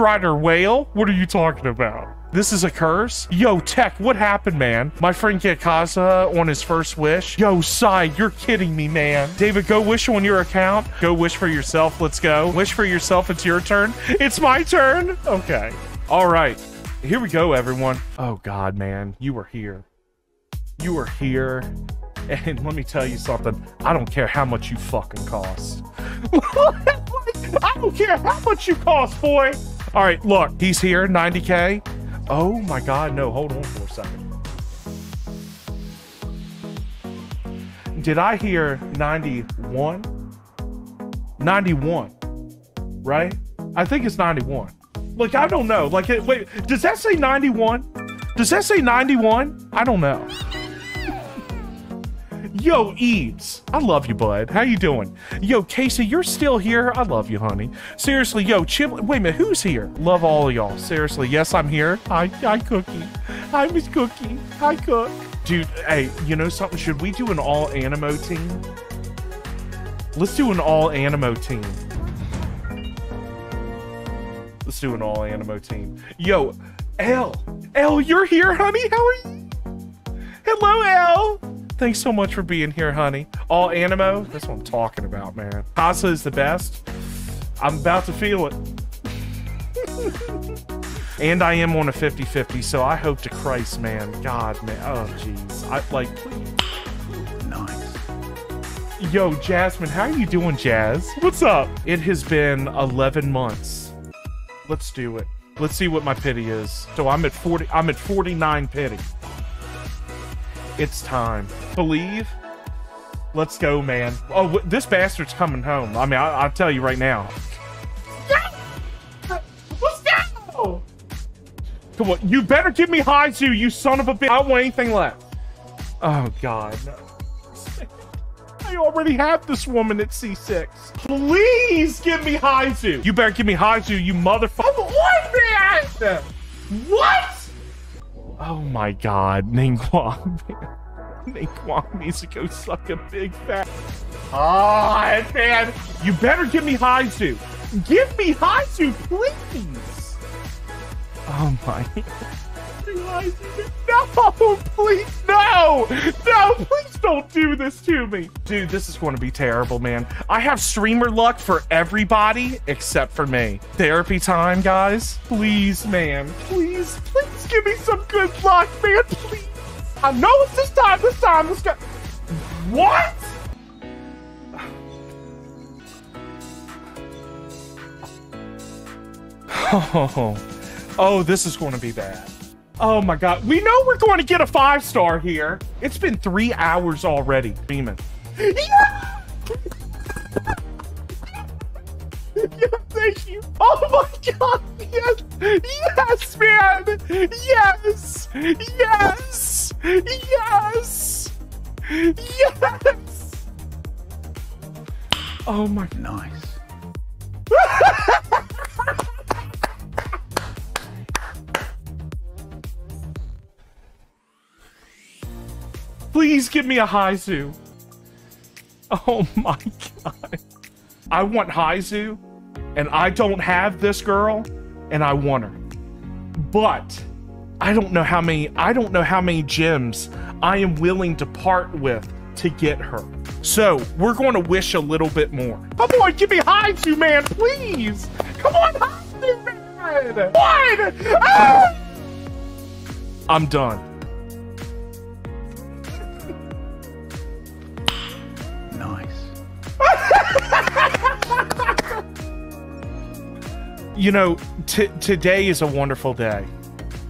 Strider whale? What are you talking about? This is a curse? Yo, Tech, what happened, man? My friend got Kazuha on his first wish. Yo, Sai, you're kidding me, man. David, go wish on your account. Go wish for yourself. Let's go. Wish for yourself. It's your turn. It's my turn. Okay. All right. Here we go, everyone. Oh, God, man. You were here. You were here. And let me tell you something. I don't care how much you fucking cost. I don't care how much you cost, boy. All right, look. He's here. 90K. Oh my God, no, hold on for a second. Did I hear 91? 91, right? I think it's 91. Like, I don't know, like, wait, does that say 91? Does that say 91? I don't know. Yo, Eads, I love you, bud. How you doing? Yo, Casey, you're still here. I love you, honey. Seriously, yo, Chimley. Wait a minute, who's here? Love all y'all. Seriously, yes, I'm here. Hi, Cookie. Hi, Miss Cookie. Hi, Cook. Dude, hey, you know something? Should we do an all-animo team? Let's do an all-animo team. Let's do an all-animo team. Yo, Elle. Elle, you're here, honey? How are you? Hello, Elle. Thanks so much for being here, honey. All animo? That's what I'm talking about, man. Casa is the best. I'm about to feel it. And I am on a 50-50, so I hope to Christ, man. God, man. Oh, jeez. I, like, please. Nice. Yo, Jasmine, how are you doing, Jazz? What's up? It has been 11 months. Let's do it. Let's see what my pity is. So I'm at 49 pity. It's time. Believe? Let's go, man. Oh, this bastard's coming home. I mean, I'll tell you right now. Let's go! Come on, you better give me Heizou, you son of a bitch. I don't want anything left. Oh, God. No. I already have this woman at C6. Please give me Heizou. You better give me Heizou, you motherfucker. What? Oh my God, Ningguang, man. Ningguang needs to go suck a big fat. Ah, oh, man, you better give me Heizou. Give me Heizou, please. Oh my. No, please, no. No, please don't do this to me. Dude, this is going to be terrible, man. I have streamer luck for everybody except for me. Therapy time, guys. Please, man. Please, please. Give me some good luck, man, please. I know it's this time, let's go. What? Oh, this is going to be bad. Oh my God, we know we're going to get a 5-star here. It's been 3 hours already, Demon. Yeah! Yeah, thank you. Oh my God, yes. Yes, man! Yes! Yes! Yes! Yes! Oh my. Nice. Please give me a Heizou. Oh my God. I want Heizou, and I don't have this girl. And I want her, but I don't know how many gems I am willing to part with to get her. So we're going to wish a little bit more. Come on, give me Heizou, man, please. Come on, Heizou, man. One. Ah! I'm done. You know, today is a wonderful day.